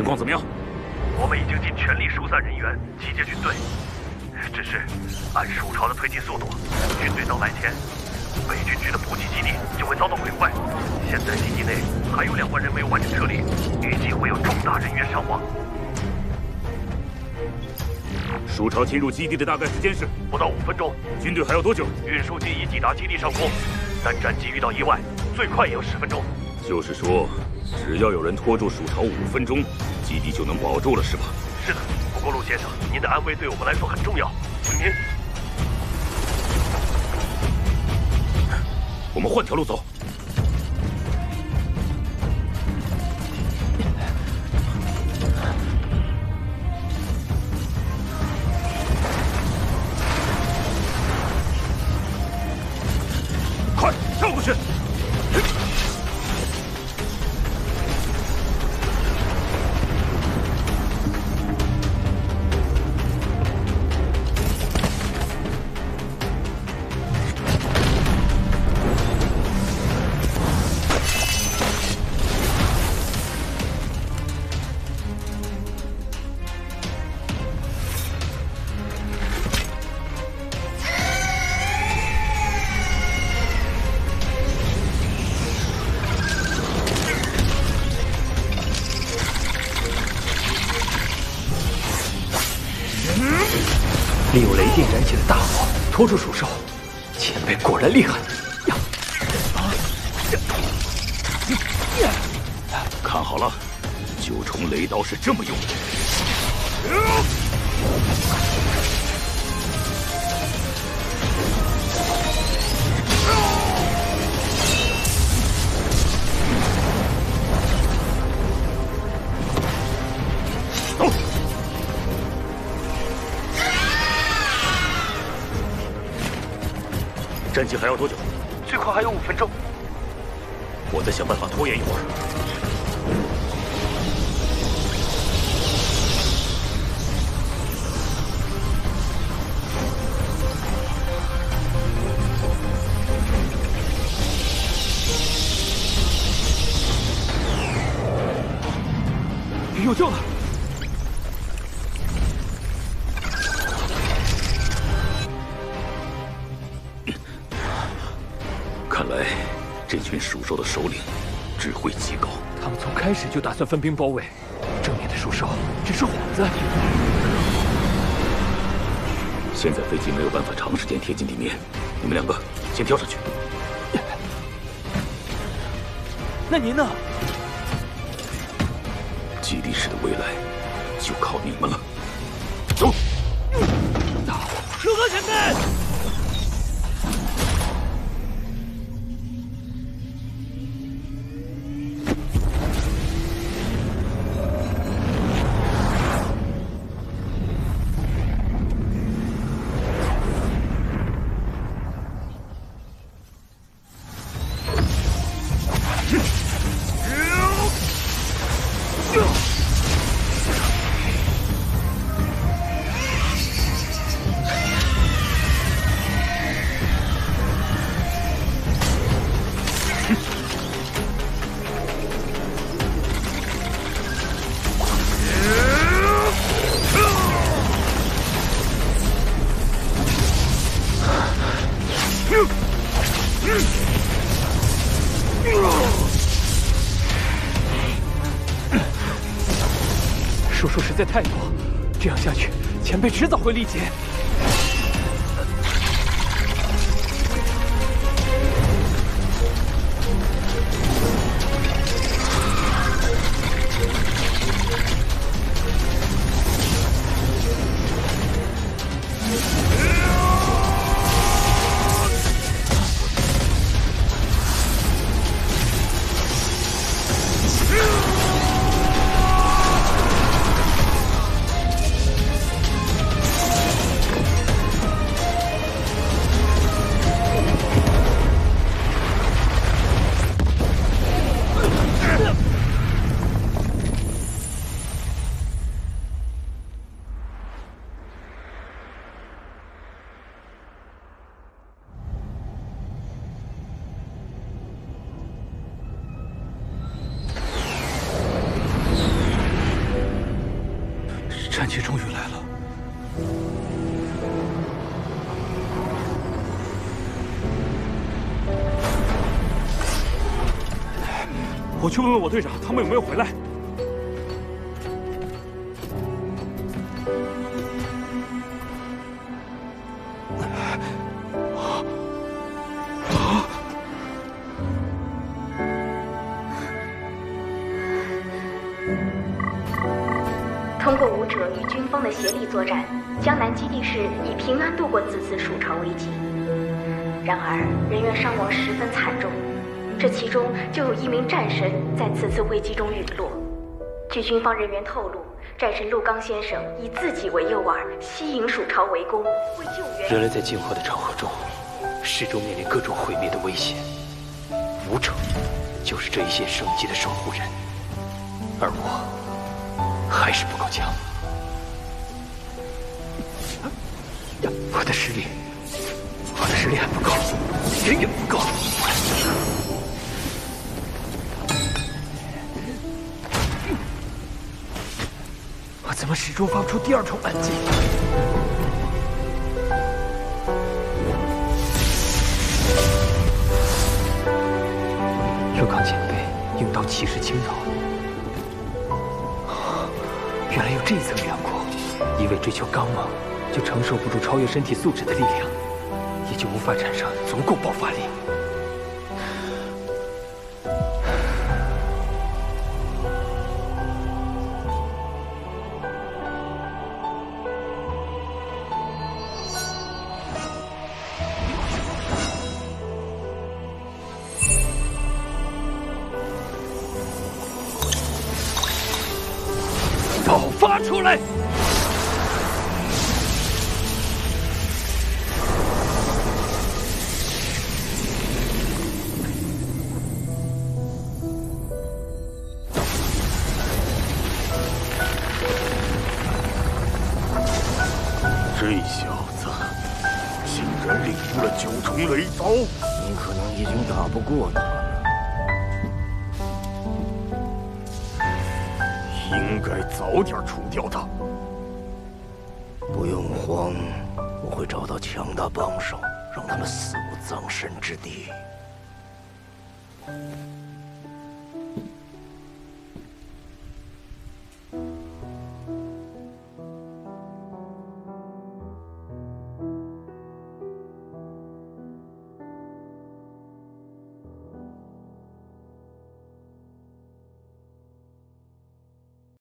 情况怎么样？我们已经尽全力疏散人员，集结军队。只是按蜀朝的推进速度，军队到来前，北军区的补给基地就会遭到毁坏。现在基地内还有2万人没有完成撤离，预计会有重大人员伤亡。蜀朝侵入基地的大概时间是不到5分钟。军队还要多久？运输机已抵达基地上空，但战机遇到意外，最快也有10分钟。就是说，只要有人拖住蜀朝5分钟，基地就能保住了，是吧？是的。不过陆先生，您的安危对我们来说很重要。您，我们换条路走。快跳过去！ 利用雷电燃起的大火拖住鼠兽，前辈果然厉害呀！看好了，9重雷刀是这么用的。 战机还要多久？最快还有5分钟。我再想办法拖延一会儿。有救了！ 这群鼠兽的首领智慧极高，他们从开始就打算分兵包围，正面的鼠兽只是幌子。现在飞机没有办法长时间贴近地面，你们2个先跳上去。那您呢？基地市的未来就靠你们了。走！如何前辈？ 鼠兽实在太多，这样下去，前辈迟早会力竭。奇终于来了。我去问问我队长，他们有没有回来？ 协力作战，江南基地市已平安度过此次暑潮危机。然而，人员伤亡十分惨重，这其中就有一名战神在此次危机中陨落。据军方人员透露，战神陆刚先生以自己为诱饵，吸引暑潮围攻，为救援人类在进化的长河中，始终面临各种毁灭的危险。吴城就是这一线生机的守护人，而我还是不够强。 我的实力还不够，远远不够。我怎么始终发不出第二重扳机？陆刚前辈用刀气势轻柔，原来有这一层梁果。一味追求刚猛，就承受不住超越身体素质的力量。 也就无法产生足够爆发力。爆发出来！ 雷刀，你可能已经打不过他了，应该早点除掉他。不用慌，我会找到强大帮手，让他们死无葬身之地。